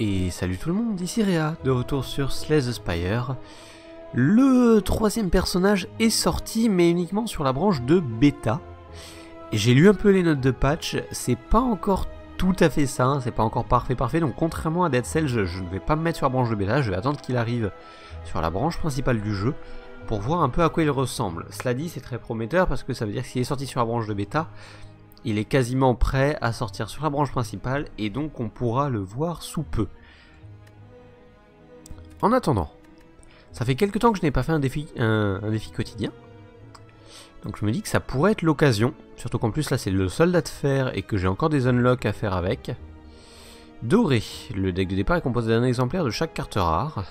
Et salut tout le monde, ici Réa, de retour sur Slay the Spire. Le troisième personnage est sorti, mais uniquement sur la branche de bêta. J'ai lu un peu les notes de patch, c'est pas encore tout à fait ça, hein, c'est pas encore parfait, donc contrairement à Dead Cells, je ne vais pas me mettre sur la branche de bêta, je vais attendre qu'il arrive sur la branche principale du jeu, pour voir un peu à quoi il ressemble. Cela dit, c'est très prometteur, parce que ça veut dire que s'il est sorti sur la branche de bêta, il est quasiment prêt à sortir sur la branche principale, et donc on pourra le voir sous peu. En attendant, ça fait quelques temps que je n'ai pas fait un défi quotidien, donc je me dis que ça pourrait être l'occasion, surtout qu'en plus là c'est le soldat de fer et que j'ai encore des unlocks à faire avec. Doré, le deck de départ est composé d'un exemplaire de chaque carte rare.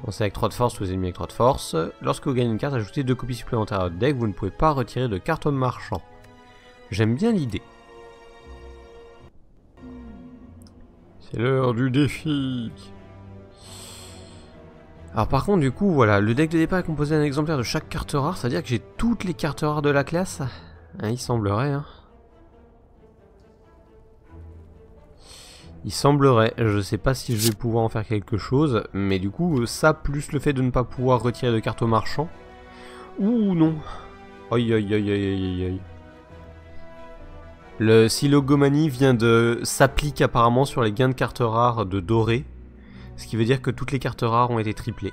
Commencez avec 3 de force, tous les ennemis avec 3 de force. Lorsque vous gagnez une carte, ajoutez 2 copies supplémentaires à votre deck, vous ne pouvez pas retirer de carte au marchand. J'aime bien l'idée. C'est l'heure du défi. Alors par contre du coup voilà, le deck de départ est composé d'un exemplaire de chaque carte rare, c'est à dire que j'ai toutes les cartes rares de la classe, hein, il semblerait hein. Il semblerait, je sais pas si je vais pouvoir en faire quelque chose, mais du coup ça plus le fait de ne pas pouvoir retirer de cartes au marchand. Ouh non. Aïe aïe aïe aïe aïe aïe. Le Silogomanie vient de s'applique apparemment sur les gains de cartes rares de doré. Ce qui veut dire que toutes les cartes rares ont été triplées.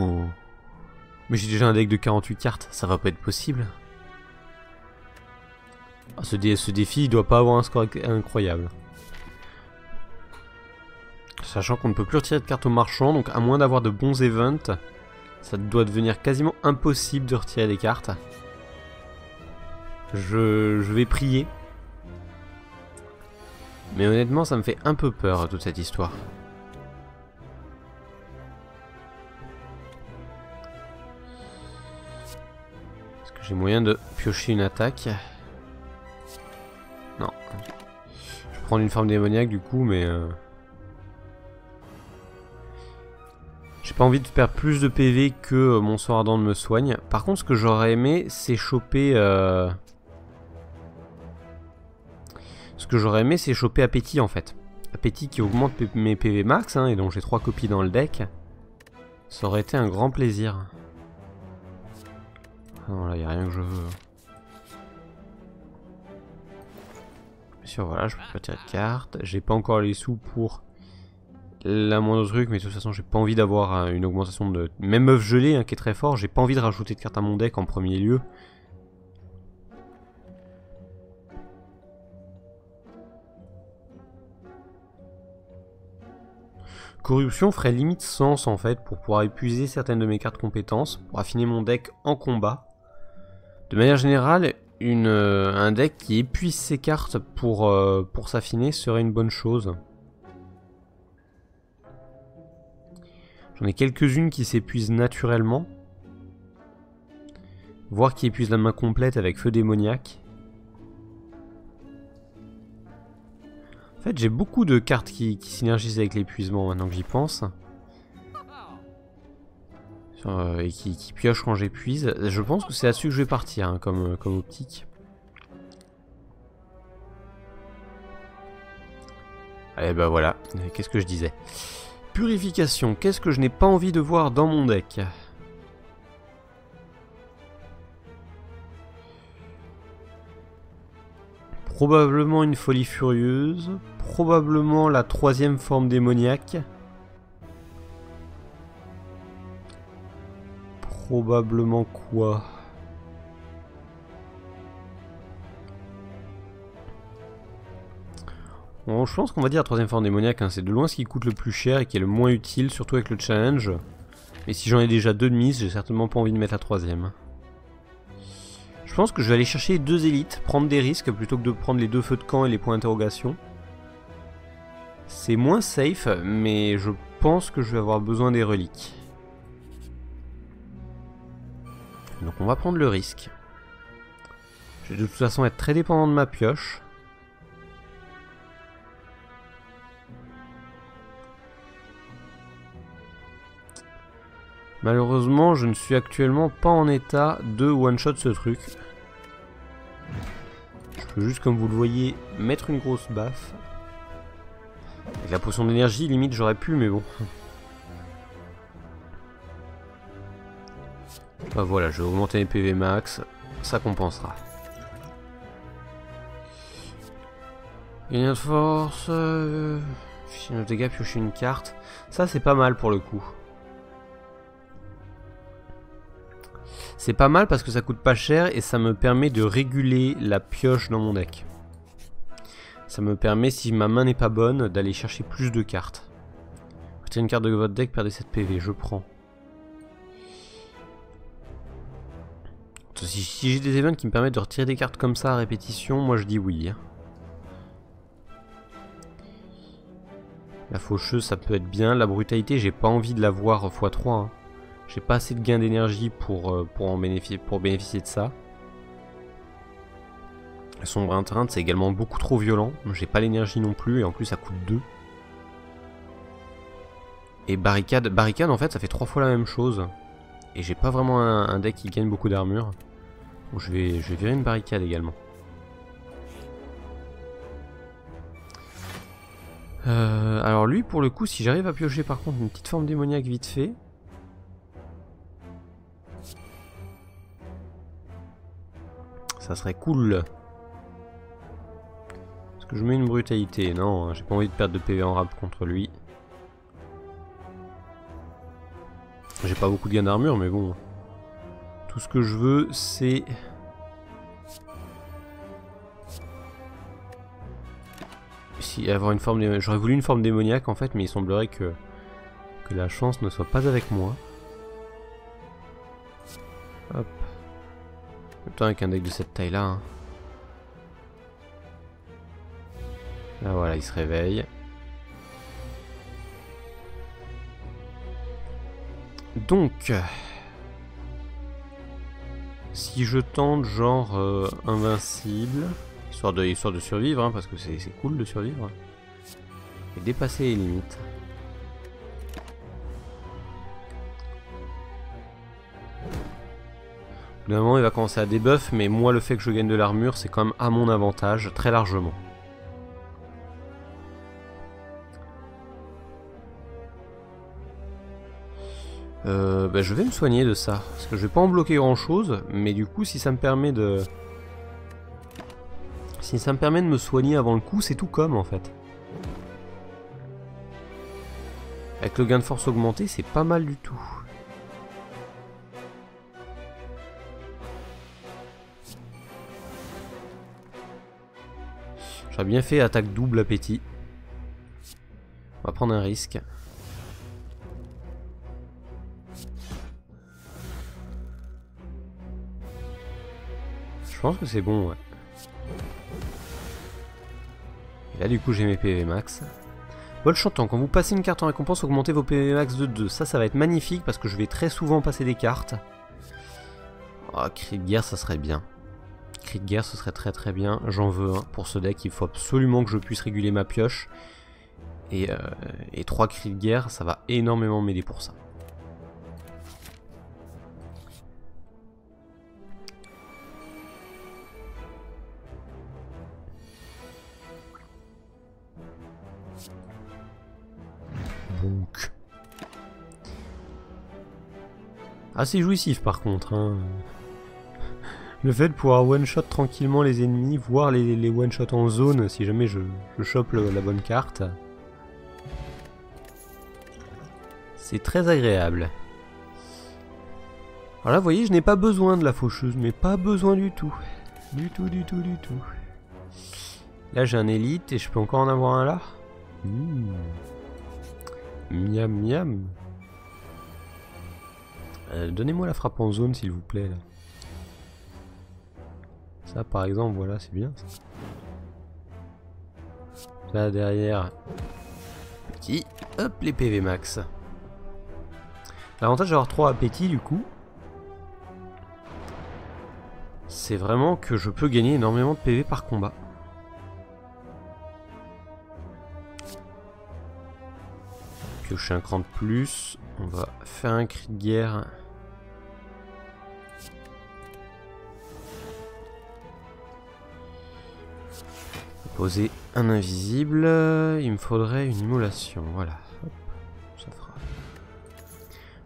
Oh. Mais j'ai déjà un deck de 48 cartes, ça va pas être possible. Ah, ce défi, il doit pas avoir un score incroyable. Sachant qu'on ne peut plus retirer de cartes au marchand, donc à moins d'avoir de bons events, ça doit devenir quasiment impossible de retirer des cartes. Je vais prier. Mais honnêtement, ça me fait un peu peur toute cette histoire. J'ai moyen de piocher une attaque. Non. Je prends une forme démoniaque du coup, mais... J'ai pas envie de perdre plus de PV que mon sort ardent ne me soigne. Par contre, ce que j'aurais aimé, c'est choper... Ce que j'aurais aimé, c'est choper Appétit, en fait. Appétit qui augmente mes PV max, hein, et donc j'ai 3 copies dans le deck. Ça aurait été un grand plaisir. Non, là, il n'y a rien que je veux. Bien sûr, voilà, je peux pas tirer de carte. J'ai pas encore les sous pour la moindre truc, mais de toute façon, j'ai pas envie d'avoir une augmentation de... Même œuf gelé, hein, qui est très fort, j'ai pas envie de rajouter de carte à mon deck en premier lieu. Corruption ferait limite sens, en fait, pour pouvoir épuiser certaines de mes cartes compétences, pour affiner mon deck en combat. De manière générale, un deck qui épuise ses cartes pour s'affiner serait une bonne chose. J'en ai quelques-unes qui s'épuisent naturellement. Voire qui épuisent la main complète avec Feu Démoniaque. En fait, j'ai beaucoup de cartes qui synergisent avec l'épuisement maintenant que j'y pense. Et qui pioche quand j'épuise. Je pense que c'est là-dessus que je vais partir, hein, comme optique. Allez, bah voilà, qu'est-ce que je disais. Purification, qu'est-ce que je n'ai pas envie de voir dans mon deck? Probablement une folie furieuse, probablement la troisième forme démoniaque. Probablement quoi? Bon, je pense qu'on va dire la troisième forme démoniaque, hein, c'est de loin ce qui coûte le plus cher et qui est le moins utile, surtout avec le challenge. Mais si j'en ai déjà deux de mise, j'ai certainement pas envie de mettre la troisième. Je pense que je vais aller chercher les deux élites, prendre des risques plutôt que de prendre les deux feux de camp et les points d'interrogation. C'est moins safe, mais je pense que je vais avoir besoin des reliques. Donc on va prendre le risque. Je vais de toute façon être très dépendant de ma pioche. Malheureusement, je ne suis actuellement pas en état de one-shot ce truc. Je peux juste, comme vous le voyez, mettre une grosse baffe. Avec la potion d'énergie, limite j'aurais pu, mais bon. Bah voilà, je vais augmenter les PV max, ça compensera. Gain de force, fichier de dégâts, piocher une carte. Ça c'est pas mal pour le coup. C'est pas mal parce que ça coûte pas cher et ça me permet de réguler la pioche dans mon deck. Ça me permet, si ma main n'est pas bonne, d'aller chercher plus de cartes. Retirez une carte de votre deck, perdez 7 PV, je prends. Si j'ai des events qui me permettent de retirer des cartes comme ça à répétition, moi je dis oui. La faucheuse ça peut être bien, la brutalité j'ai pas envie de la voir x3, hein. J'ai pas assez de gain d'énergie pour bénéficier de ça. La sombre étreinte c'est également beaucoup trop violent, j'ai pas l'énergie non plus et en plus ça coûte 2. Et barricade en fait ça fait 3 fois la même chose. Et j'ai pas vraiment un deck qui gagne beaucoup d'armure. Donc je vais virer une barricade également. Alors lui pour le coup si j'arrive à piocher par contre une petite forme démoniaque vite fait. Ça serait cool. Est-ce que je mets une brutalité? Non, j'ai pas envie de perdre de PV en rap contre lui. J'ai pas beaucoup de gain d'armure, mais bon. Tout ce que je veux, c'est... Si, avoir une forme démoniaque. J'aurais voulu une forme démoniaque, en fait, mais il semblerait que la chance ne soit pas avec moi. Hop. Putain, avec un deck de cette taille-là. Hein. Là, voilà, il se réveille. Donc, si je tente genre invincible, histoire de survivre, hein, parce que c'est cool de survivre, et dépasser les limites. Au bout d'un moment, il va commencer à débuff, mais moi, le fait que je gagne de l'armure, c'est quand même à mon avantage, très largement. Bah je vais me soigner de ça, parce que je vais pas en bloquer grand chose, mais du coup si ça me permet de... Si ça me permet de me soigner avant le coup, c'est tout comme en fait. Avec le gain de force augmenté, c'est pas mal du tout. J'aurais bien fait attaque double appétit. On va prendre un risque. Je pense que c'est bon, ouais. Et là, du coup, j'ai mes PV max. Bol chantant, quand vous passez une carte en récompense, augmentez vos PV max de 2. Ça va être magnifique parce que je vais très souvent passer des cartes. Oh, cri de guerre, ça serait bien. Cri de guerre, ce serait très très bien. J'en veux un. Pour ce deck, il faut absolument que je puisse réguler ma pioche. Et 3 cris de guerre, ça va énormément m'aider pour ça. Donc. Assez jouissif par contre, hein. Le fait de pouvoir one-shot tranquillement les ennemis, voire les one-shot en zone si jamais je chope la bonne carte. C'est très agréable. Alors là vous voyez je n'ai pas besoin de la faucheuse, mais pas besoin du tout. Du tout, du tout, du tout. Là j'ai un élite et je peux encore en avoir un là. Miam miam. Donnez-moi la frappe en zone s'il vous plaît. Là. Ça par exemple, voilà, c'est bien. Ça. Là derrière. Petit. Hop, les PV max. L'avantage d'avoir 3 appétits du coup. C'est vraiment que je peux gagner énormément de PV par combat. Piocher un cran de plus, on va faire un cri de guerre. Poser un invisible. Il me faudrait une immolation. Voilà. Hop, ça fera.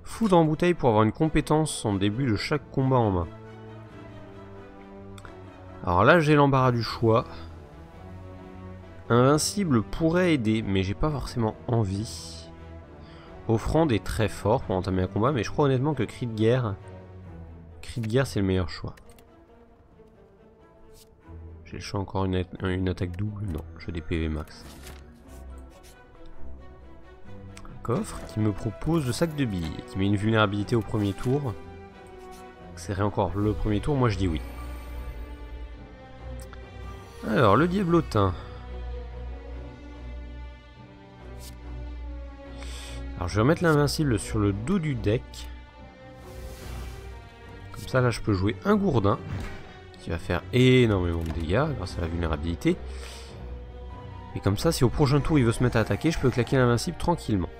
Foudre en bouteille pour avoir une compétence en début de chaque combat en main. Alors là, j'ai l'embarras du choix. Invincible pourrait aider, mais j'ai pas forcément envie. Offrande est très fort pour entamer un combat, mais je crois honnêtement que Cri de guerre, c'est le meilleur choix. J'ai le choix encore une attaque double. Non, j'ai des PV max. Un coffre qui me propose le sac de billes, qui met une vulnérabilité au premier tour. Serrer encore le premier tour, moi je dis oui. Alors, le diablotin. Alors je vais remettre l'invincible sur le dos du deck. Comme ça là je peux jouer un gourdin qui va faire énormément de dégâts grâce à la vulnérabilité. Et comme ça si au prochain tour il veut se mettre à attaquer, je peux claquer l'invincible tranquillement.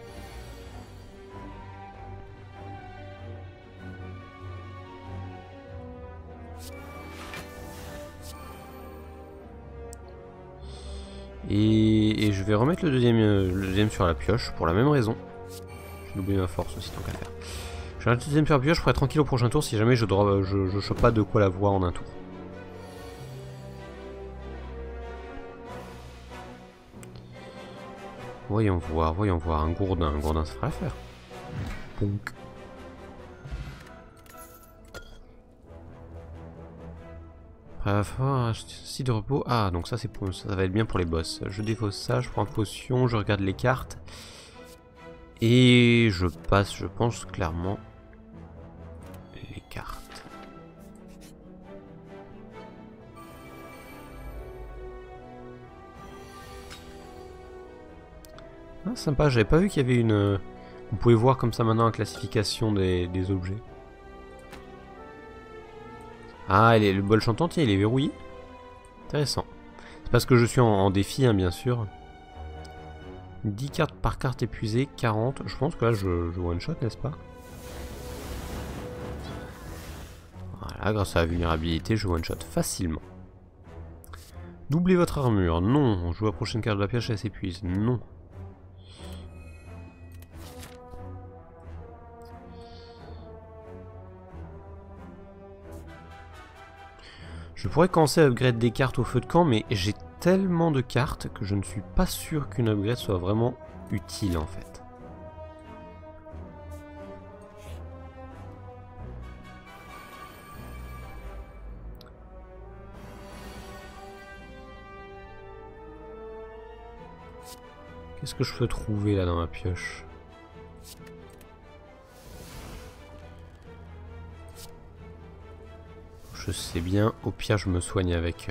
Et je vais remettre le deuxième sur la pioche pour la même raison. J'ai oublié ma force aussi, tant qu'à faire. Je vais un deuxième sur la pioche pour être tranquille au prochain tour si jamais je chope pas de quoi la voir en un tour. Voyons voir. Un gourdin ça fera l'affaire. Ponk. Après, il va falloir 6 de repos. Ah, donc ça, ça va être bien pour les boss. Je défausse ça, je prends une potion, je regarde les cartes. Et je passe, je pense, clairement les cartes. Ah, sympa, j'avais pas vu qu'il y avait une... On pouvait voir comme ça maintenant la classification des objets. Ah, le bol chantant, il est verrouillé. Intéressant. C'est parce que je suis en défi, hein, bien sûr. 10 cartes par carte épuisées, 40. Je pense que là, je one-shot, n'est-ce pas? Voilà, grâce à la vulnérabilité, je one-shot facilement. Doublez votre armure. Non. On joue la prochaine carte de la pioche, elle s'épuise. Non. Je pourrais commencer à upgrade des cartes au feu de camp, mais j'ai tellement de cartes que je ne suis pas sûr qu'une upgrade soit vraiment utile en fait. Qu'est-ce que je peux trouver là dans ma pioche ? Je sais bien, au pire je me soigne avec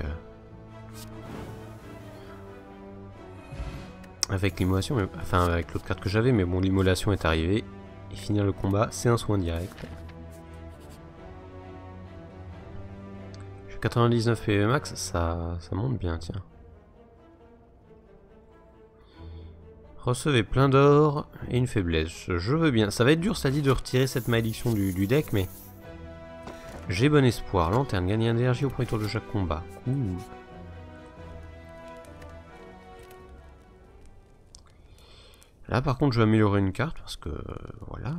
l'immolation, enfin avec l'autre carte que j'avais, mais bon l'immolation est arrivée. Et finir le combat, c'est un soin direct. Je suis 99 PV max, ça monte bien, tiens. Recevez plein d'or et une faiblesse, je veux bien. Ça va être dur, ça dit, de retirer cette malédiction du deck, mais... J'ai bon espoir. Lanterne, gagne un d'énergie au premier tour de chaque combat. Cool. Là, par contre, je vais améliorer une carte parce que... Voilà.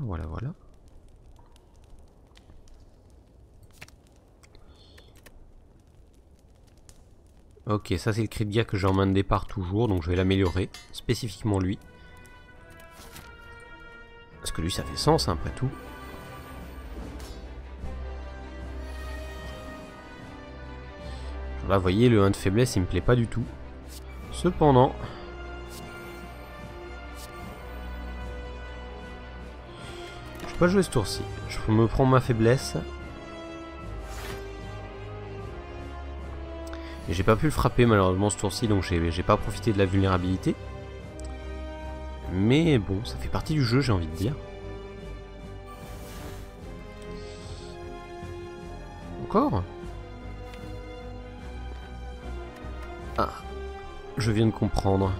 Ok, ça c'est le cri de guerre que j'ai en main de départ toujours, donc je vais l'améliorer. Spécifiquement lui. Parce que lui, ça fait sens, hein, après tout. Là, vous voyez, le 1 de faiblesse, il me plaît pas du tout. Cependant, je peux pas jouer ce tour-ci. Je me prends ma faiblesse. Et j'ai pas pu le frapper malheureusement ce tour-ci, donc j'ai pas profité de la vulnérabilité. Mais bon, ça fait partie du jeu, j'ai envie de dire. Encore ? Je viens de comprendre.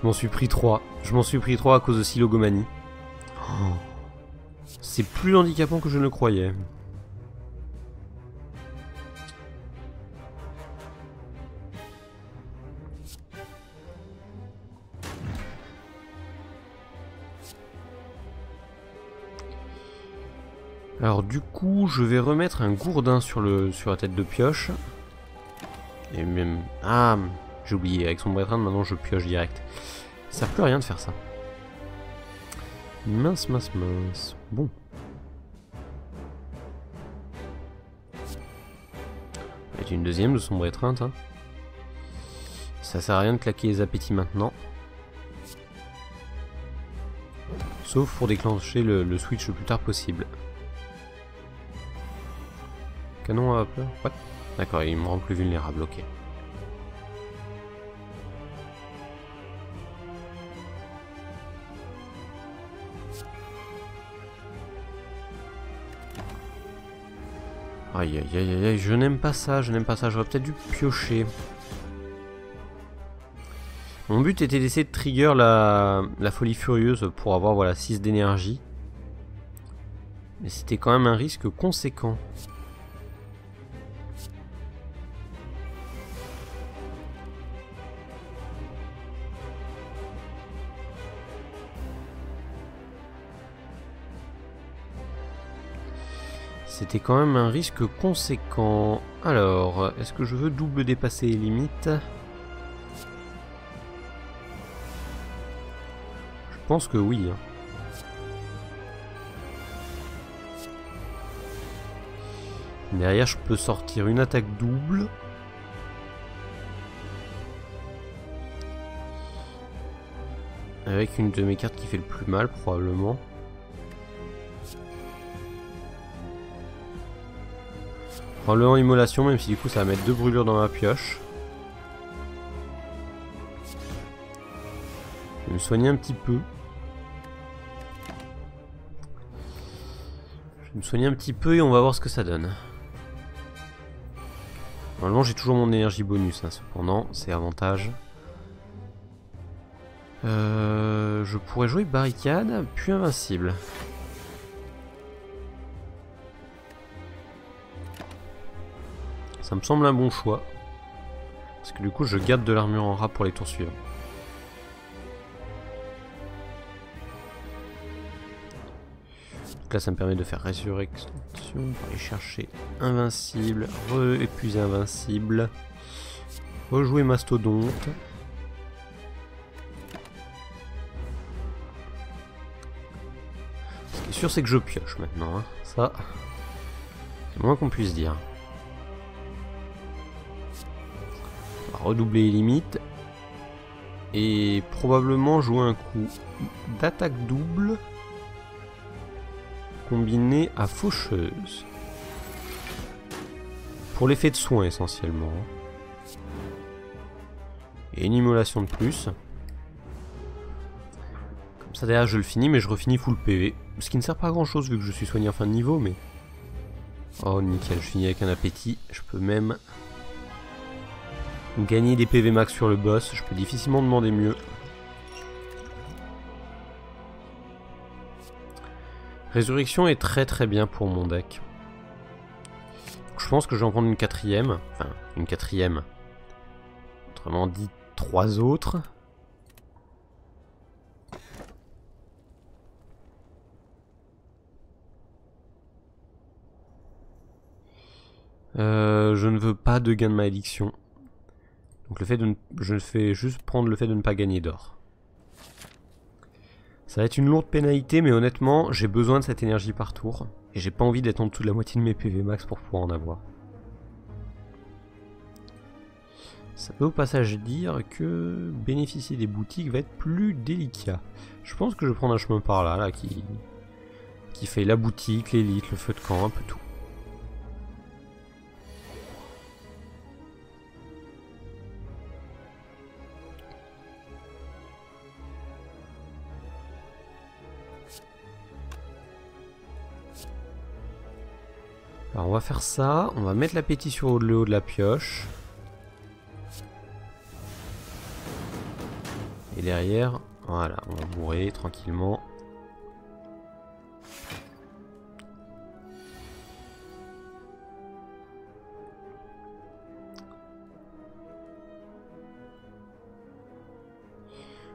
Je m'en suis pris 3. Je m'en suis pris 3 à cause de Silogomanie. Oh. C'est plus handicapant que je ne le croyais. Alors du coup, je vais remettre un gourdin sur la tête de pioche. Et même... Ah, j'ai oublié, avec son bretrin, maintenant je pioche direct. Ça ne peut rien de faire ça. Mince, mince, mince. Bon. Et une deuxième de son bretrin, hein. Ça sert à rien de claquer les appétits maintenant. Sauf pour déclencher le switch le plus tard possible. Canon à plat. Ouais. D'accord, il me rend plus vulnérable, ok. Aïe aïe aïe aïe, je n'aime pas ça, je n'aime pas ça, j'aurais peut-être dû piocher. Mon but était d'essayer de trigger la folie furieuse pour avoir voilà 6 d'énergie. Mais c'était quand même un risque conséquent. C'était quand même un risque conséquent. Alors, est-ce que je veux double dépasser les limites ? Je pense que oui. Derrière, je peux sortir une attaque double. Avec une de mes cartes qui fait le plus mal, probablement. Probablement immolation, même si du coup ça va mettre 2 brûlures dans ma pioche. Je vais me soigner un petit peu. Je vais me soigner un petit peu et on va voir ce que ça donne. Normalement j'ai toujours mon énergie bonus, hein, cependant c'est avantage. Je pourrais jouer barricade, puis invincible. Ça me semble un bon choix. Parce que du coup je garde de l'armure en rat pour les tours suivants. Donc là ça me permet de faire résurrection pour aller chercher invincible, re-épuiser invincible, rejouer mastodonte. Ce qui est sûr c'est que je pioche maintenant, hein. Ça c'est le moins qu'on puisse dire. Redoubler les limites et probablement jouer un coup d'attaque double combiné à faucheuse pour l'effet de soin essentiellement et une immolation de plus. Comme ça derrière je le finis, mais je refinis full PV, ce qui ne sert pas à grand chose vu que je suis soigné en fin de niveau. Mais oh nickel, je finis avec un appétit, je peux même gagner des PV max sur le boss, je peux difficilement demander mieux. Résurrection est très très bien pour mon deck. Donc, je pense que je vais en prendre une quatrième. Enfin, une quatrième. Autrement dit, 3 autres. Je ne veux pas de gain de malédiction. Donc le fait de ne... je fais juste prendre le fait de ne pas gagner d'or. Ça va être une lourde pénalité, mais honnêtement, j'ai besoin de cette énergie par tour. Et j'ai pas envie d'être en dessous de la moitié de mes PV max pour pouvoir en avoir. Ça peut au passage dire que bénéficier des boutiques va être plus délicat. Je pense que je vais prendre un chemin par là, qui fait la boutique, l'élite, le feu de camp, un peu tout. Alors on va faire ça, on va mettre l'appétit sur le haut de la pioche. Et derrière, voilà, on va bourrer tranquillement.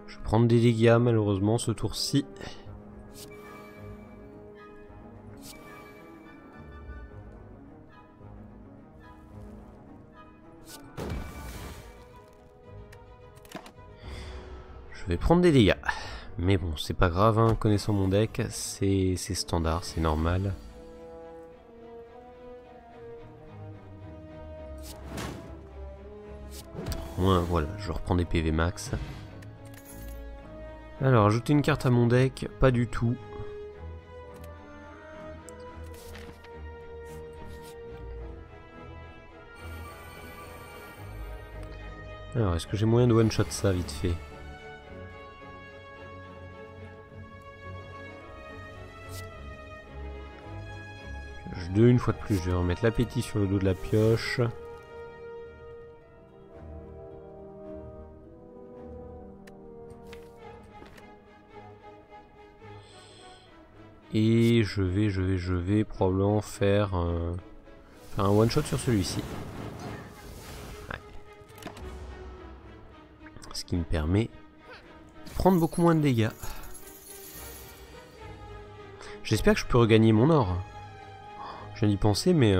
Je vais prendre des dégâts malheureusement ce tour-ci. je vais prendre des dégâts. Mais bon, c'est pas grave, hein. Connaissant mon deck, c'est standard, c'est normal. Ouais, voilà, je reprends des PV max. Alors, ajouter une carte à mon deck, pas du tout. Alors, est-ce que j'ai moyen de one-shot ça vite fait? Pioche 2, une fois de plus, je vais remettre l'appétit sur le dos de la pioche. Et je vais probablement faire un one-shot sur celui-ci. Ce qui me permet de prendre beaucoup moins de dégâts. J'espère que je peux regagner mon or. Je viens d'y penser, mais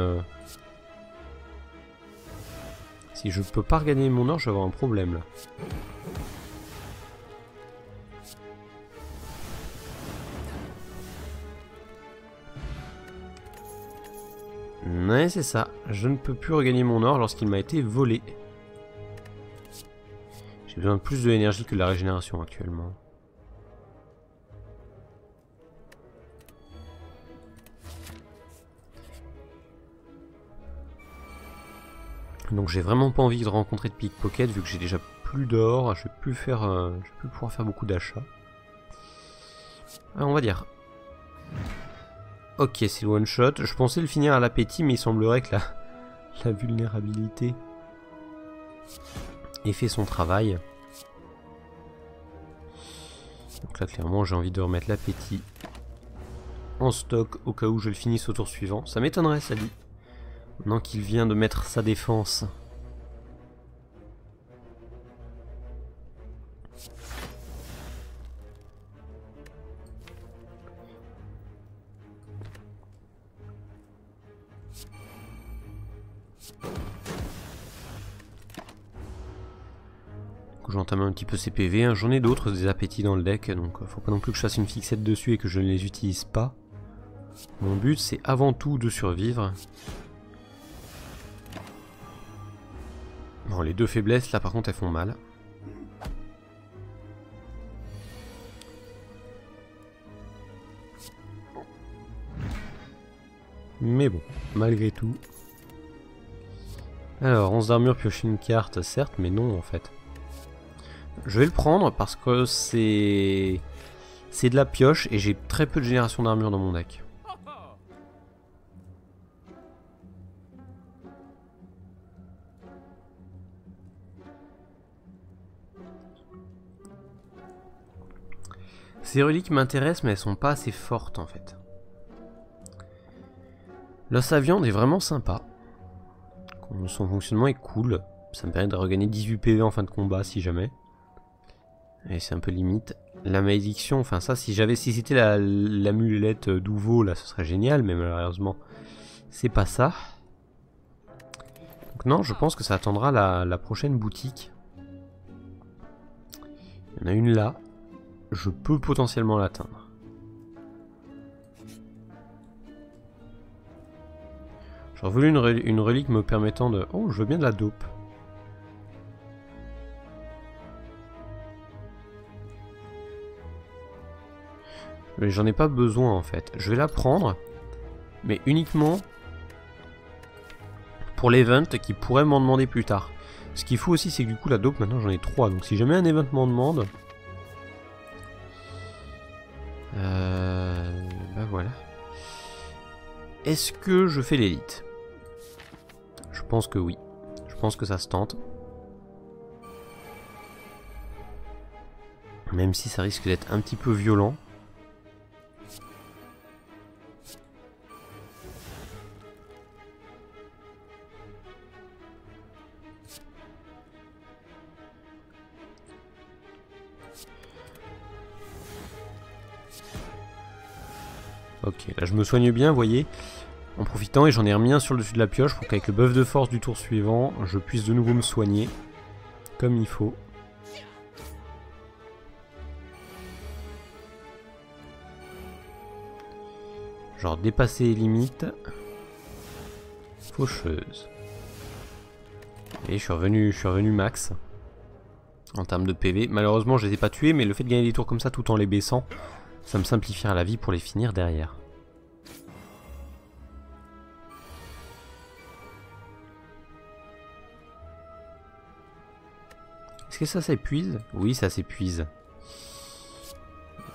si je peux pas regagner mon or, je vais avoir un problème là. Ouais, c'est ça. Je ne peux plus regagner mon or lorsqu'il m'a été volé. J'ai besoin de plus de l'énergie que de la régénération actuellement. Donc j'ai vraiment pas envie de rencontrer de pickpocket vu que j'ai déjà plus d'or, je vais plus faire, je vais plus pouvoir faire beaucoup d'achats. On va dire. Ok, c'est le one shot. Je pensais le finir à l'appétit, mais il semblerait que la vulnérabilité ait fait son travail. Donc là clairement j'ai envie de remettre l'appétit en stock au cas où je le finisse au tour suivant. Ça m'étonnerait, ça dit. Maintenant qu'il vient de mettre sa défense. J'entame un petit peu ces PV, hein. J'en ai d'autres des appétits dans le deck, donc faut pas non plus que je fasse une fixette dessus et que je ne les utilise pas. Mon but c'est avant tout de survivre. Bon, les deux faiblesses là par contre elles font mal. Mais bon, malgré tout. Alors, 11 d'armure pioche une carte, certes, mais non en fait. Je vais le prendre parce que c'est de la pioche et j'ai très peu de génération d'armure dans mon deck. Ces reliques m'intéressent mais elles sont pas assez fortes en fait. L'os à viande est vraiment sympa. Son fonctionnement est cool. Ça me permet de regagner 18 PV en fin de combat si jamais. Et c'est un peu limite. La malédiction, enfin ça, si c'était l'amulette d'Uvo, là, ce serait génial, mais malheureusement, c'est pas ça. Donc non, je pense que ça attendra la prochaine boutique. Il y en a une là. Je peux potentiellement l'atteindre. J'aurais voulu une relique me permettant de... Oh, je veux bien de la dope. Mais j'en ai pas besoin en fait. Je vais la prendre, mais uniquement pour l'event qui pourrait m'en demander plus tard. Ce qu'il faut aussi, c'est que du coup la dope maintenant j'en ai 3. Donc si jamais un event m'en demande, bah voilà. Est-ce que je fais l'élite? Je pense que oui. Je pense que ça se tente. Même si ça risque d'être un petit peu violent. Ok, là je me soigne bien, vous voyez, en profitant, et j'en ai remis un sur le dessus de la pioche pour qu'avec le buff de force du tour suivant, je puisse de nouveau me soigner, comme il faut. Genre dépasser les limites. Faucheuse. Et je suis revenu max. En termes de PV. Malheureusement, je les ai pas tués, mais le fait de gagner des tours comme ça tout en les baissant, ça me simplifiera la vie pour les finir derrière. Est-ce que ça s'épuise? Oui, ça s'épuise.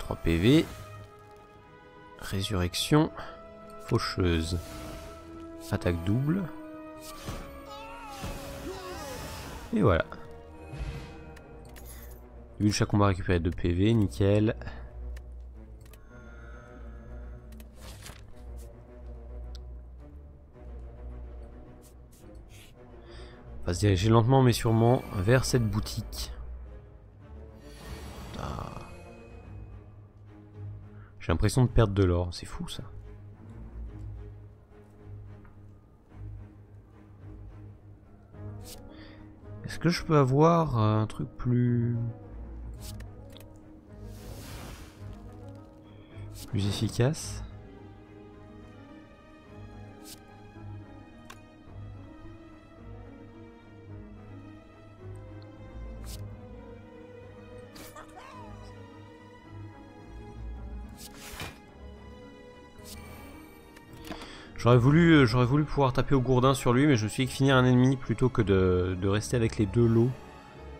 3 PV. Résurrection. Faucheuse. Attaque double. Et voilà. Vu chaque combat récupéré 2 PV, nickel. On va se diriger lentement mais sûrement vers cette boutique. Ah. J'ai l'impression de perdre de l'or, c'est fou ça. Est-ce que je peux avoir un truc plus efficace? J'aurais voulu pouvoir taper au gourdin sur lui, mais je me suis dit que finir un ennemi plutôt que de rester avec les deux lots,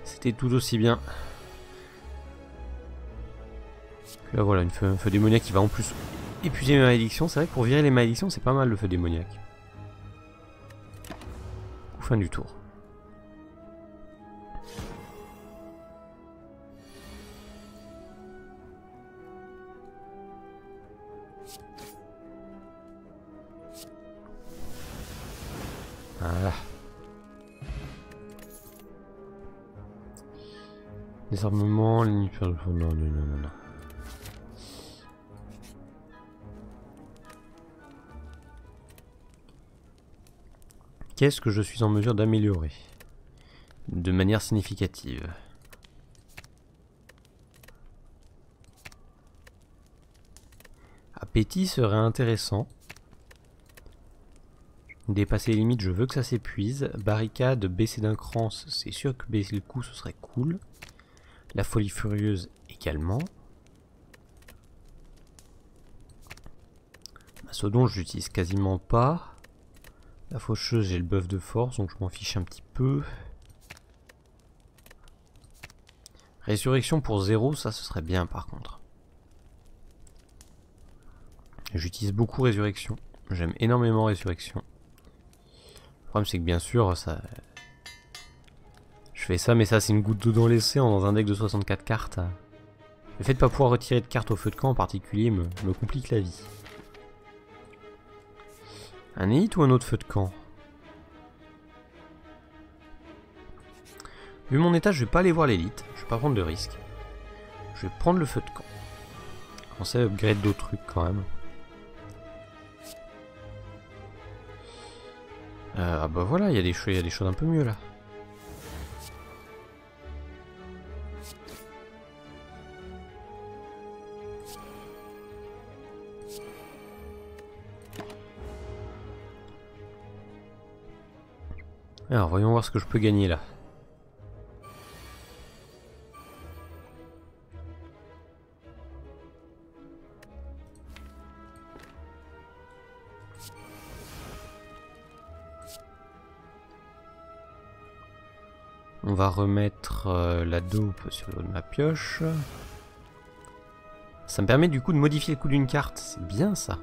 c'était tout aussi bien. Puis là voilà, un feu démoniaque qui va en plus épuiser mes malédictions. C'est vrai que pour virer les malédictions, c'est pas mal le feu démoniaque. Ou fin du tour. Voilà. Désarmement, ligne de fond. Non. Qu'est-ce que je suis en mesure d'améliorer de manière significative? Appétit serait intéressant. Dépasser les limites, je veux que ça s'épuise. Barricade, baisser d'un cran, c'est sûr que baisser le coup, ce serait cool. La folie furieuse également. Mastodon, je l'utilise quasiment pas. La faucheuse, j'ai le buff de force, donc je m'en fiche un petit peu. Résurrection pour 0, ça ce serait bien par contre. J'utilise beaucoup Résurrection. J'aime énormément Résurrection. Le problème c'est que bien sûr ça... je fais ça, mais ça c'est une goutte d'eau dans l'océan dans un deck de 64 cartes. Le fait de ne pas pouvoir retirer de cartes au feu de camp en particulier me complique la vie. Un élite ou un autre feu de camp? Vu mon état, je vais pas aller voir l'élite, je vais pas prendre de risque. Je vais prendre le feu de camp. Je pensais upgrade d'autres trucs quand même. Ah bah voilà, il y a des choses un peu mieux là. Alors voyons voir ce que je peux gagner là. On va remettre la dope sur le haut de ma pioche. Ça me permet du coup de modifier le coup d'une carte. C'est bien ça.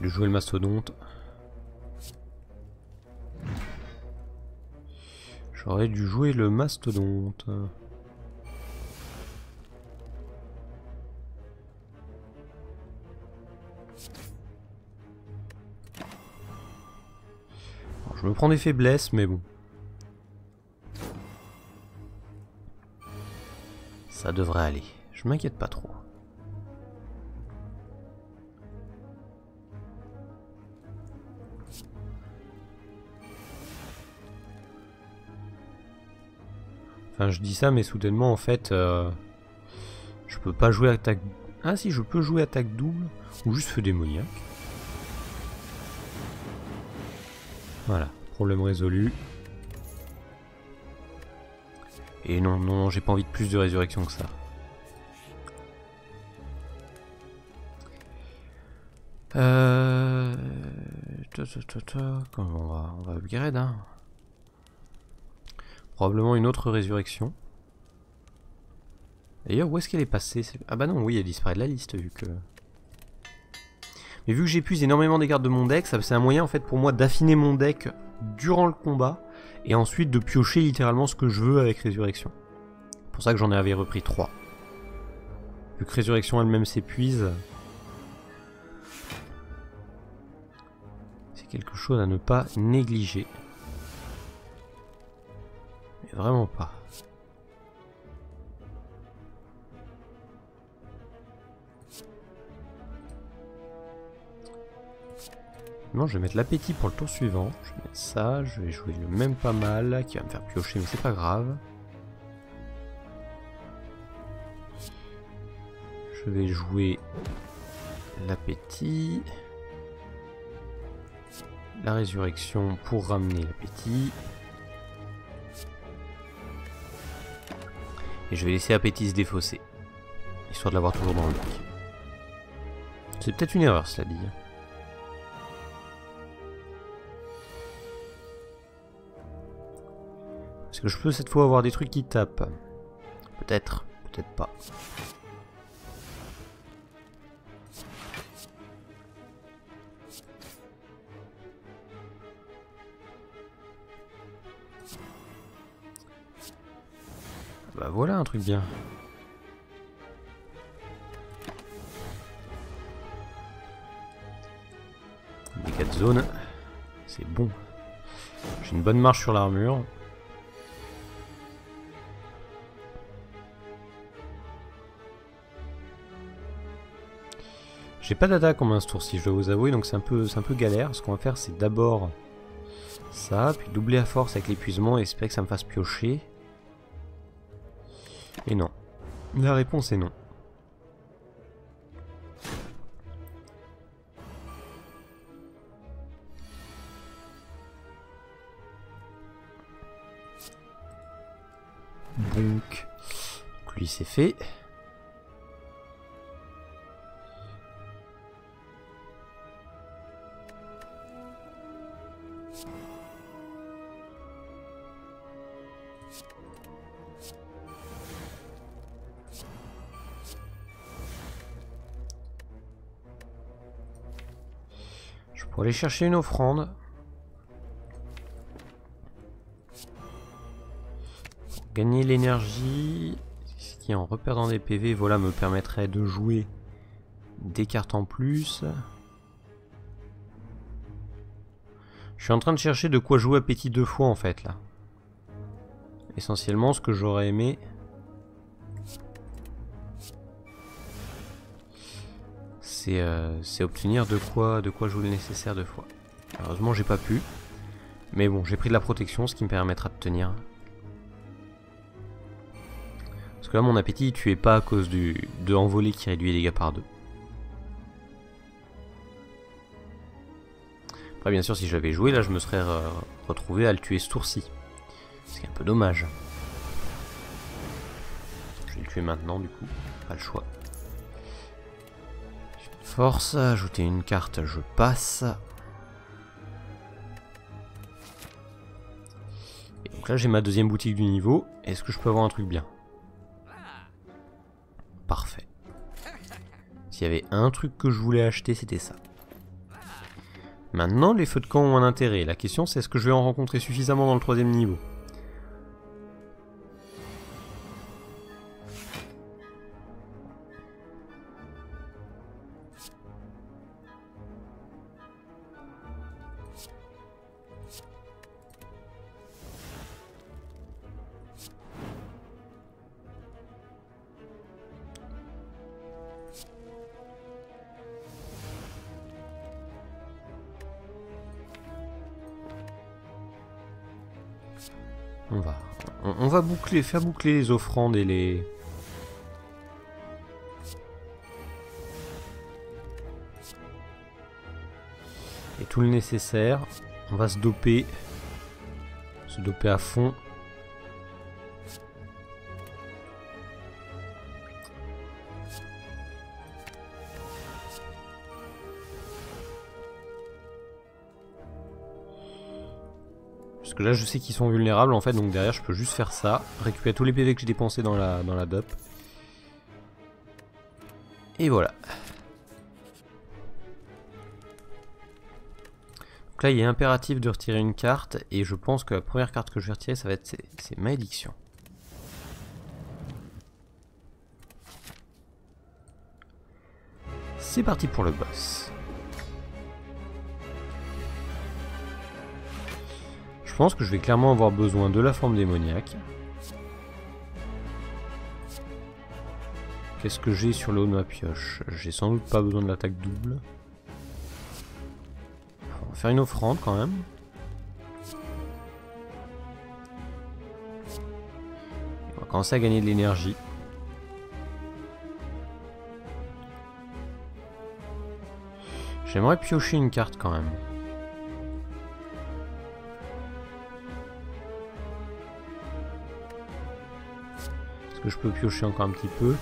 Je vais jouer le mastodonte. J'aurais dû jouer le mastodonte. Je me prends des faiblesses, mais bon. Ça devrait aller. Je m'inquiète pas trop. Enfin, je dis ça, mais soudainement, en fait, je peux pas jouer attaque... Ah si, je peux jouer attaque double, ou juste feu démoniaque. Voilà, problème résolu. Et non, non, j'ai pas envie de plus de résurrection que ça. On va upgrade, hein. Probablement une autre résurrection. D'ailleurs, où est-ce qu'elle est passée? Ah bah non, oui, elle disparaît de la liste, vu que... Mais vu que j'épuise énormément des cartes de mon deck, c'est un moyen en fait pour moi d'affiner mon deck durant le combat, et ensuite de piocher littéralement ce que je veux avec résurrection. C'est pour ça que j'en avais repris 3. Vu que résurrection elle-même s'épuise... C'est quelque chose à ne pas négliger. Mais vraiment pas. Non, je vais mettre l'appétit pour le tour suivant. Je vais mettre ça, je vais jouer le même pas mal, qui va me faire piocher, mais c'est pas grave. Je vais jouer l'appétit. La résurrection pour ramener l'appétit. Et je vais laisser l'appétit se défausser. Histoire de l'avoir toujours dans le deck. C'est peut-être une erreur, cela dit. Est-ce que je peux cette fois avoir des trucs qui tapent? Peut-être, peut-être pas. Bah voilà un truc bien. Des 4 zones, c'est bon. J'ai une bonne marche sur l'armure. J'ai pas d'attaque en main ce tour-ci, je dois vous avouer, donc c'est un peu galère. Ce qu'on va faire, c'est d'abord ça, puis doubler à force avec l'épuisement et espérer que ça me fasse piocher. Et non. La réponse est non. Donc lui c'est fait. Pour aller chercher une offrande. Gagner l'énergie, ce qui en reperdant des PV, voilà, me permettrait de jouer des cartes en plus. Je suis en train de chercher de quoi jouer appétit deux fois en fait là. Essentiellement ce que j'aurais aimé. C'est obtenir de quoi jouer le nécessaire deux fois. Heureusement j'ai pas pu. Mais bon, j'ai pris de la protection, ce qui me permettra de tenir. Parce que là mon appétit il tuait pas à cause de envolée qui réduit les dégâts par 2. Après bien sûr si j'avais joué là je me serais retrouvé à le tuer ce tour-ci. Ce qui est un peu dommage. Je vais le tuer maintenant du coup, pas le choix. Force, ajouter une carte, je passe. Et donc là j'ai ma deuxième boutique du niveau. Est-ce que je peux avoir un truc bien? Parfait. S'il y avait un truc que je voulais acheter, c'était ça. Maintenant les feux de camp ont un intérêt. La question c'est est-ce que je vais en rencontrer suffisamment dans le troisième niveau? On va boucler, faire boucler les offrandes et les... Et tout le nécessaire. On va se doper. Se doper à fond. Parce que là je sais qu'ils sont vulnérables en fait, donc derrière je peux juste faire ça, récupérer tous les PV que j'ai dépensés dans la DOP. Et voilà. Donc là il est impératif de retirer une carte, et je pense que la première carte que je vais retirer ça va être ces malédictions. C'est parti pour le boss. Je pense que je vais clairement avoir besoin de la forme démoniaque. Qu'est-ce que j'ai sur le haut de ma pioche? J'ai sans doute pas besoin de l'attaque double. On va faire une offrande quand même. On va commencer à gagner de l'énergie. J'aimerais piocher une carte quand même. Que je peux piocher encore un petit peu.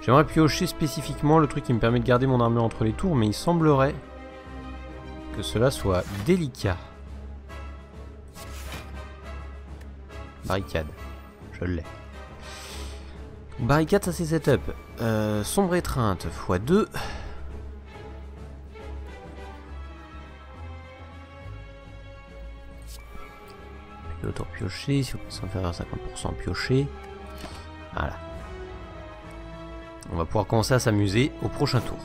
J'aimerais piocher spécifiquement le truc qui me permet de garder mon armure entre les tours, mais il semblerait que cela soit délicat. Barricade, je l'ai. Barricade, ça c'est setup. Sombre étreinte x2. Autant piocher, si on passe inférieur à 50% piocher. Voilà. On va pouvoir commencer à s'amuser au prochain tour.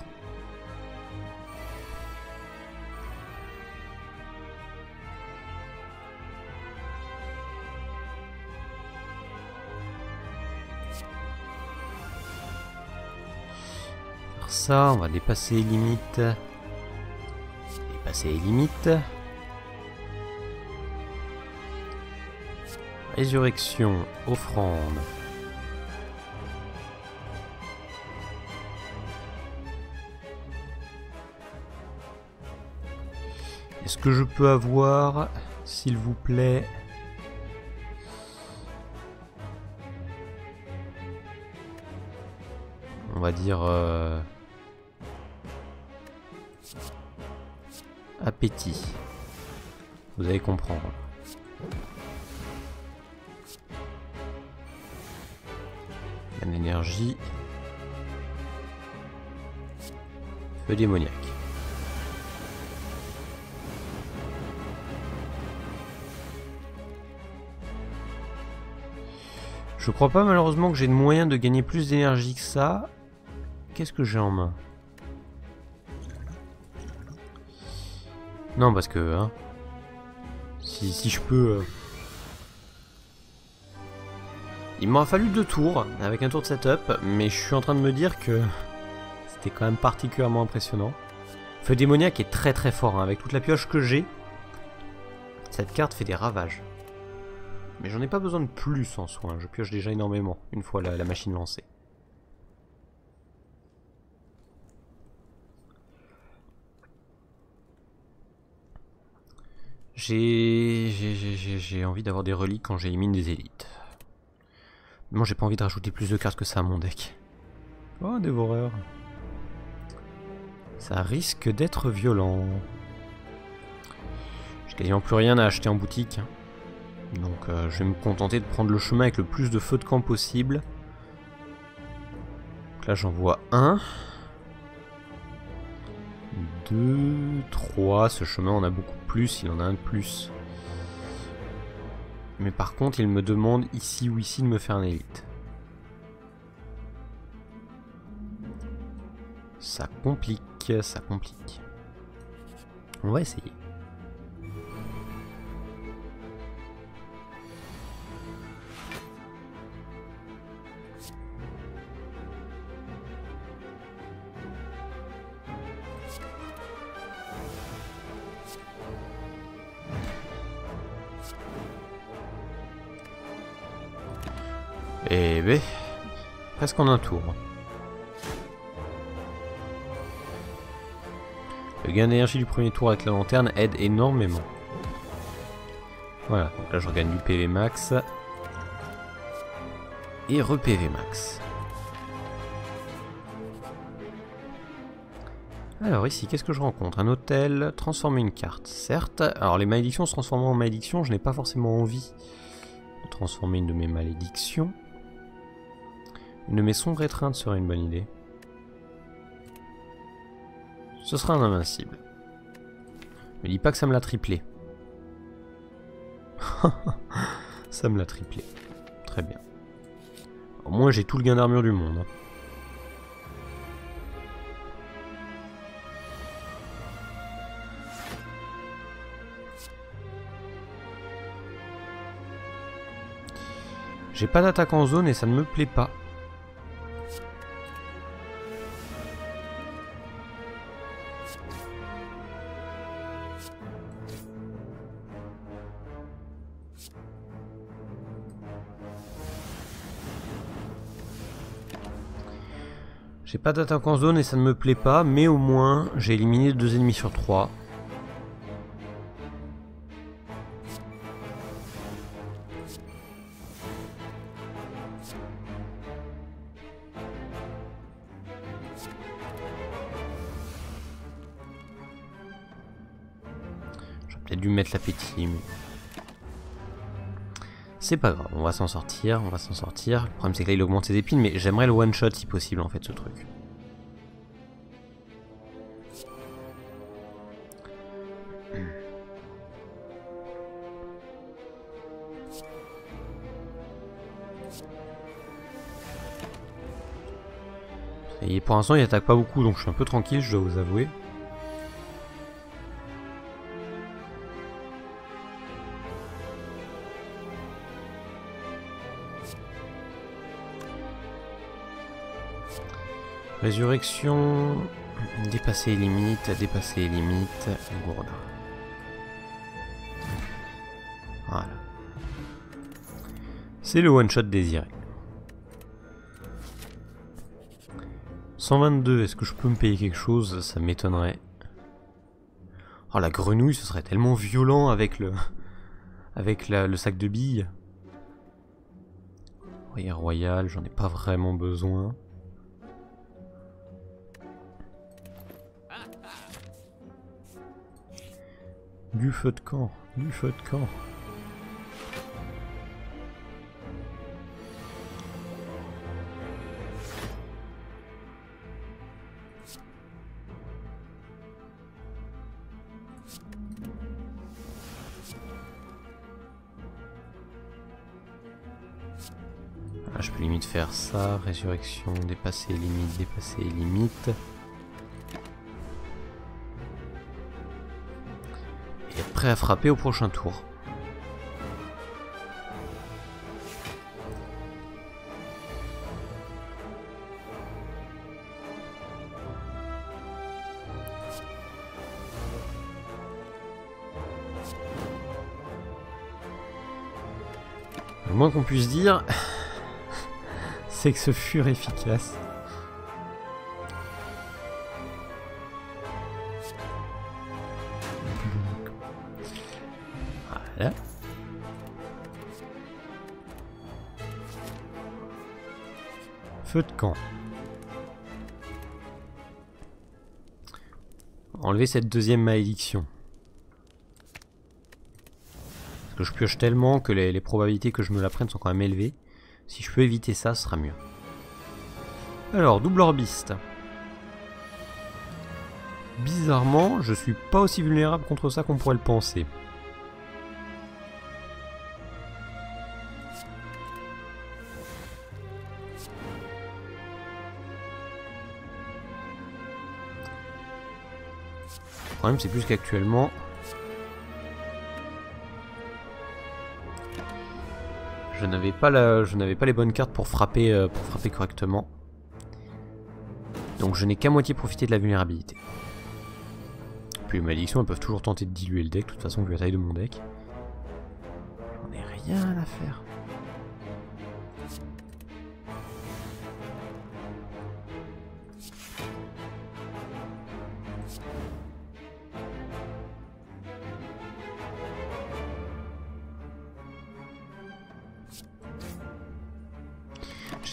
Faire ça, on va dépasser les limites. Dépasser les limites. Résurrection, offrande. Est-ce que je peux avoir, s'il vous plaît, on va dire appétit. Vous allez comprendre. Il y a de l'énergie. Feu démoniaque. Je crois pas malheureusement que j'ai de moyens de gagner plus d'énergie que ça. Qu'est-ce que j'ai en main? Non parce que hein, si je peux... Il m'aura fallu 2 tours avec un tour de setup, mais je suis en train de me dire que c'était quand même particulièrement impressionnant. Feu démoniaque est très très fort hein, avec toute la pioche que j'ai. Cette carte fait des ravages. Mais j'en ai pas besoin de plus en soin, je pioche déjà énormément une fois la machine lancée. J'ai envie d'avoir des reliques quand j'élimine des élites. Moi j'ai pas envie de rajouter plus de cartes que ça à mon deck. Oh, dévoreur. Ça risque d'être violent. J'ai quasiment plus rien à acheter en boutique. Hein. Donc je vais me contenter de prendre le chemin avec le plus de feux de camp possible. Donc là j'envoie 1. 2, 3. Ce chemin en a beaucoup plus, il en a un de plus. Mais par contre il me demande ici ou ici de me faire un élite. Ça complique, ça complique. On va essayer. Et B, presque en un tour. Le gain d'énergie du premier tour avec la lanterne aide énormément. Voilà, donc là je regagne du PV max. Et re-PV max. Alors ici, qu'est-ce que je rencontre? Un hôtel, transformer une carte, certes. Alors les malédictions se transforment en malédictions, je n'ai pas forcément envie de transformer une de mes malédictions. Une de mes sombres étreintes serait une bonne idée. Ce sera un invincible. Me dis pas que ça me l'a triplé. Ça me l'a triplé. Très bien. Au moins j'ai tout le gain d'armure du monde. J'ai pas d'attaque en zone et ça ne me plaît pas. J'ai pas d'attaque en zone et ça ne me plaît pas, mais au moins j'ai éliminé 2 ennemis sur 3. J'aurais peut-être dû mettre l'appétit, mais... C'est pas grave, on va s'en sortir, on va s'en sortir. Le problème c'est que là il augmente ses épines, mais j'aimerais le one shot si possible en fait ce truc. Et pour l'instant il attaque pas beaucoup, donc je suis un peu tranquille, je dois vous avouer. Résurrection, dépasser les limites, gourde. Voilà. C'est le one-shot désiré. 122, est-ce que je peux me payer quelque chose? Ça m'étonnerait. Oh la grenouille, ce serait tellement violent avec le sac de billes. Royal, royal, j'en ai pas vraiment besoin. Du feu de camp, du feu de camp. Ah, je peux limite faire ça, résurrection, dépasser les limites, dépasser les limites. À frapper au prochain tour. Le moins qu'on puisse dire, c'est que ce fut efficace. Feu de camp. Enlever cette deuxième malédiction. Parce que je pioche tellement que les probabilités que je me la prenne sont quand même élevées. Si je peux éviter ça, ce sera mieux. Alors, double orbiste. Bizarrement, je suis pas aussi vulnérable contre ça qu'on pourrait le penser. Le problème c'est plus qu'actuellement je n'avais pas les bonnes cartes pour frapper correctement, donc je n'ai qu'à moitié profité de la vulnérabilité. Puis les malédictions elles peuvent toujours tenter de diluer le deck, de toute façon vu la taille de mon deck j'en ai rien à faire.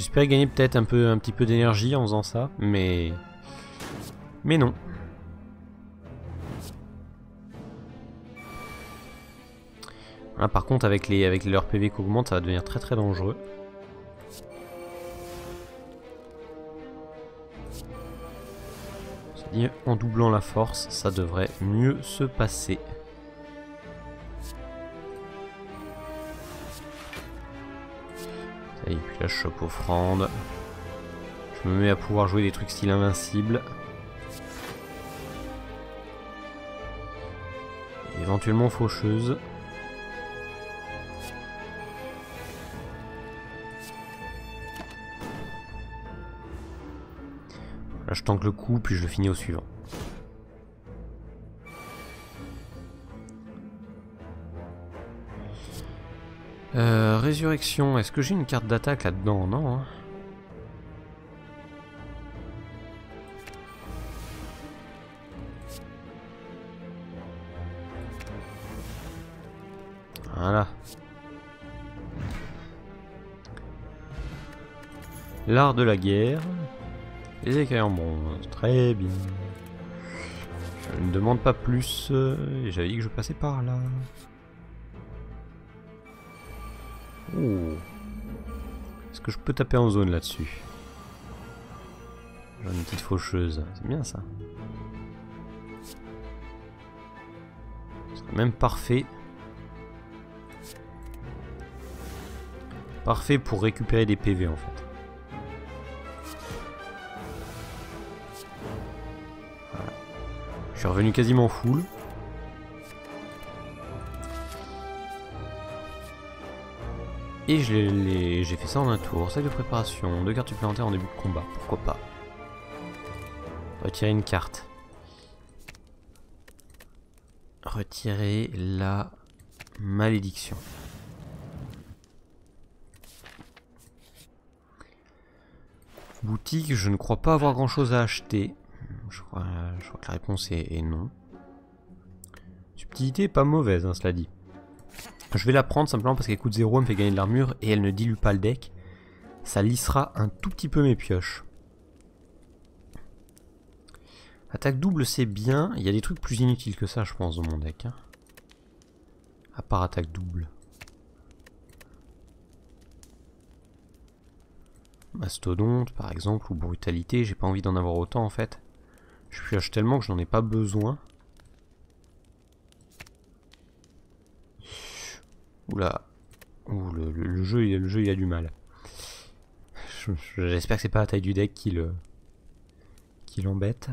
j'espérais gagner peut-être un petit peu d'énergie en faisant ça, mais non. Ah, par contre avec les leurs PV qui augmentent, ça va devenir très dangereux. C'est-à-dire en doublant la force, ça devrait mieux se passer. Et puis là je chope offrande. Je me mets à pouvoir jouer des trucs style invincible. Et éventuellement faucheuse. Là je tank le coup puis je le finis au suivant. Résurrection, est-ce que j'ai une carte d'attaque là-dedans? Non. Hein. Voilà. L'art de la guerre. Les écailles en bronze, très bien. Je ne demande pas plus. J'avais dit que je passais par là. Ouh. Est-ce que je peux taper en zone là-dessus? J'ai une petite faucheuse, c'est bien ça. C'est même parfait. Parfait pour récupérer des PV en fait. Voilà. Je suis revenu quasiment full. Et j'ai fait ça en un tour. Salle de préparation, 2 cartes supplémentaires en début de combat. Pourquoi pas? Retirer une carte. Retirer la malédiction. Boutique, je ne crois pas avoir grand chose à acheter. Je crois que la réponse est non. Subtilité pas mauvaise, hein, cela dit. Je vais la prendre simplement parce qu'elle coûte 0, elle me fait gagner de l'armure et elle ne dilue pas le deck. Ça lissera un tout petit peu mes pioches. Attaque double c'est bien, il y a des trucs plus inutiles que ça je pense dans mon deck. Hein. À part attaque double. Mastodonte par exemple ou brutalité, j'ai pas envie d'en avoir autant en fait. Je pioche tellement que je n'en ai pas besoin. Oula, ouh, le jeu il a du mal. J'espère que c'est pas la taille du deck qui l'embête.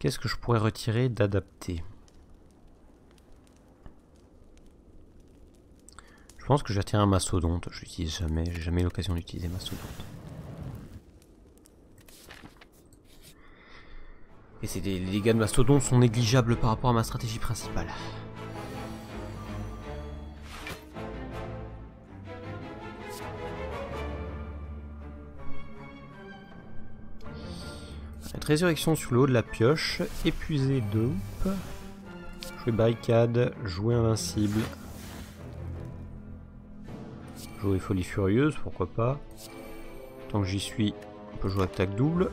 Qu'est-ce que je pourrais retirer d'adapter? Je pense que je vais retirer un mastodonte. Je l'utilise jamais, j'ai jamais l'occasion d'utiliser mastodonte. Et les dégâts de mastodonte sont négligeables par rapport à ma stratégie principale. Résurrection sur le haut de la pioche, épuiser dope, jouer barricade, jouer invincible, jouer folie furieuse, pourquoi pas. Tant que j'y suis, on peut jouer attaque double,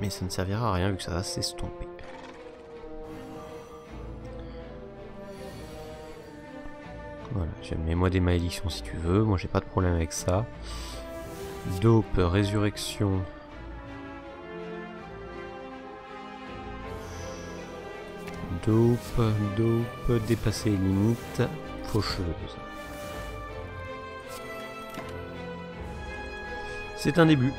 mais ça ne servira à rien vu que ça va s'estomper. Voilà, mets-moi des malédictions si tu veux, moi j'ai pas de problème avec ça. Dope, résurrection. Dope, dépasser les limites, faucheuse. C'est un début.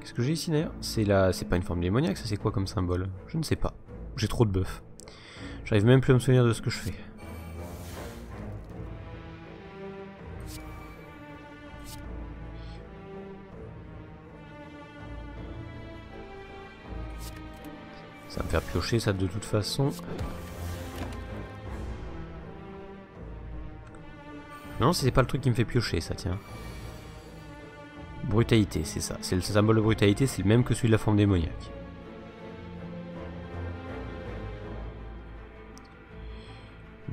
Qu'est-ce que j'ai ici d'ailleurs? C'est pas une forme démoniaque, ça c'est quoi comme symbole? Je ne sais pas. J'ai trop de buffs. J'arrive même plus à me souvenir de ce que je fais. Ça va me faire piocher ça de toute façon. Non, c'est pas le truc qui me fait piocher ça, tiens. Brutalité, c'est ça. C'est le symbole de brutalité, c'est le même que celui de la forme démoniaque.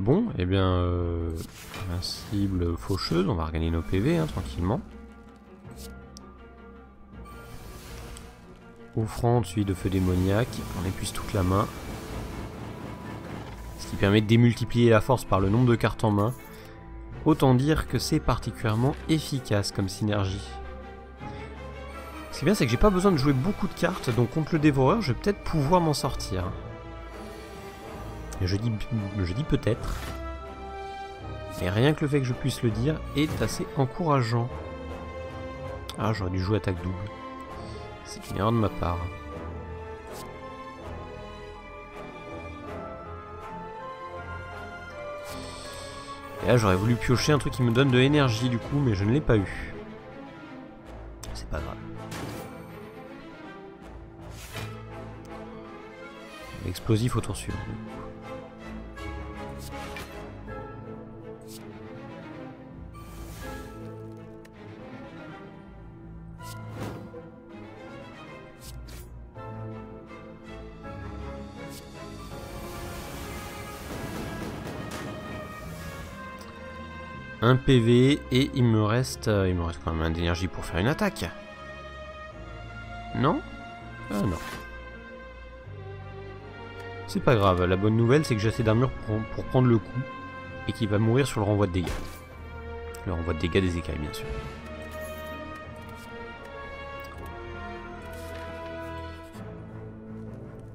Bon, eh bien, cible faucheuse, on va regagner nos PV hein, tranquillement. Offrande, celui de feu démoniaque, on épuise toute la main. Ce qui permet de démultiplier la force par le nombre de cartes en main. Autant dire que c'est particulièrement efficace comme synergie. Ce qui est bien, c'est que j'ai pas besoin de jouer beaucoup de cartes, donc contre le dévoreur, je vais peut-être pouvoir m'en sortir. Je dis peut-être. Mais rien que le fait que je puisse le dire est assez encourageant. Ah, j'aurais dû jouer attaque double. C'est une erreur de ma part. Et là, j'aurais voulu piocher un truc qui me donne de l'énergie du coup, mais je ne l'ai pas eu. C'est pas grave. Explosif au tour suivant. Un PV et il me reste quand même un d'énergie pour faire une attaque. Non ? Ah non. C'est pas grave, la bonne nouvelle c'est que j'ai assez d'armure pour prendre le coup et qu'il va mourir sur le renvoi de dégâts. Le renvoi de dégâts des écailles bien sûr.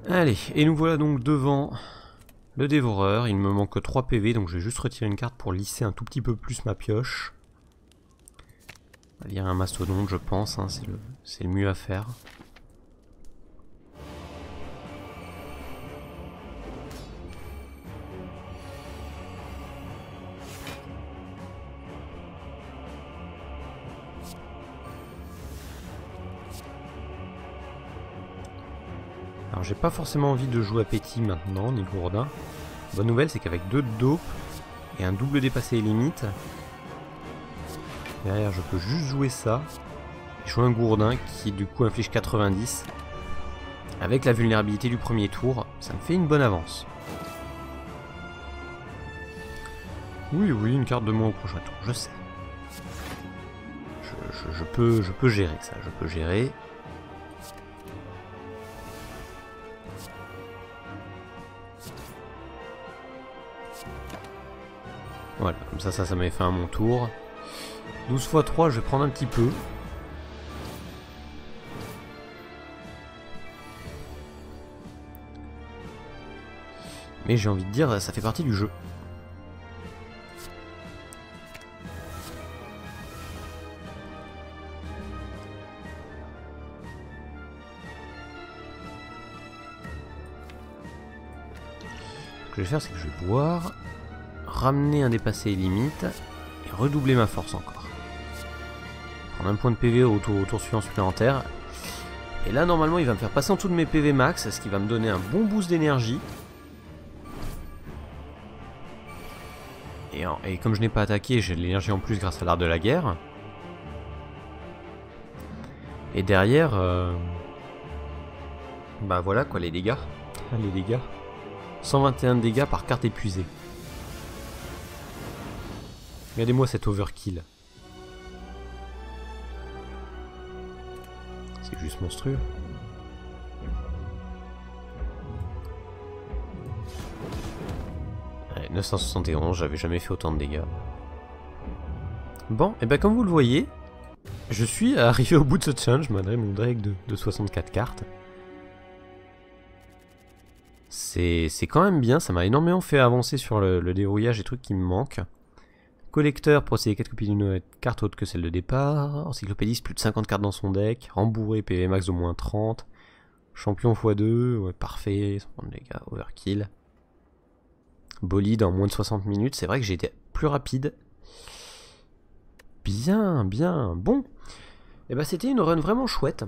Allez, et nous voilà donc devant le dévoreur. Il me manque 3 PV donc je vais juste retirer une carte pour lisser un tout petit peu plus ma pioche. On va lire un mastodonte je pense, hein, c'est le mieux à faire. Alors j'ai pas forcément envie de jouer à Petit maintenant, ni Gourdin. La bonne nouvelle c'est qu'avec 2 dopes et un double dépassé les limites, derrière je peux juste jouer ça. Et jouer un Gourdin qui du coup inflige 90. Avec la vulnérabilité du premier tour, ça me fait une bonne avance. Oui, une carte de moins au prochain tour, je sais. Je peux gérer ça, je peux gérer. Voilà, comme ça m'avait fait un mon tour. 12 x 3, je vais prendre un petit peu. Mais j'ai envie de dire, ça fait partie du jeu. Ce que je vais faire, c'est que je vais boire... Ramener un dépassé limite et redoubler ma force encore. Prendre un point de PV au tour suivant supplémentaire. Et là normalement il va me faire passer en dessous de mes PV max, ce qui va me donner un bon boost d'énergie. Et comme je n'ai pas attaqué, j'ai de l'énergie en plus grâce à l'art de la guerre. Et derrière, bah voilà quoi les dégâts. 121 dégâts par carte épuisée. Regardez-moi cet overkill. C'est juste monstrueux. Allez, 971, j'avais jamais fait autant de dégâts. Bon, et ben comme vous le voyez, je suis arrivé au bout de ce challenge, malgré mon deck de 64 cartes. C'est quand même bien, ça m'a énormément fait avancer sur le dérouillage des trucs qui me manquent. Collecteur, posséder 4 copies d'une carte autre que celle de départ. Encyclopédiste, plus de 50 cartes dans son deck. Rembourré, PV max au moins 30. Champion x2, ouais, parfait, sans prendre dégâts, overkill. Bolide en moins de 60 minutes, c'est vrai que j'ai été plus rapide. Bien, bon. Et bah c'était une run vraiment chouette.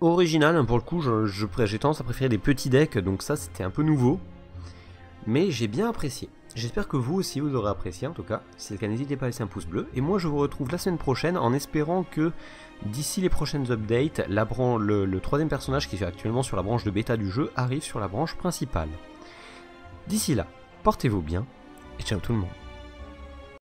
Original, pour le coup, j'ai tendance à préférer des petits decks, donc ça c'était un peu nouveau. Mais j'ai bien apprécié. J'espère que vous aussi vous aurez apprécié en tout cas, si c'est le cas n'hésitez pas à laisser un pouce bleu, et moi je vous retrouve la semaine prochaine en espérant que d'ici les prochaines updates, le troisième personnage qui est actuellement sur la branche de bêta du jeu arrive sur la branche principale. D'ici là, portez-vous bien et ciao tout le monde.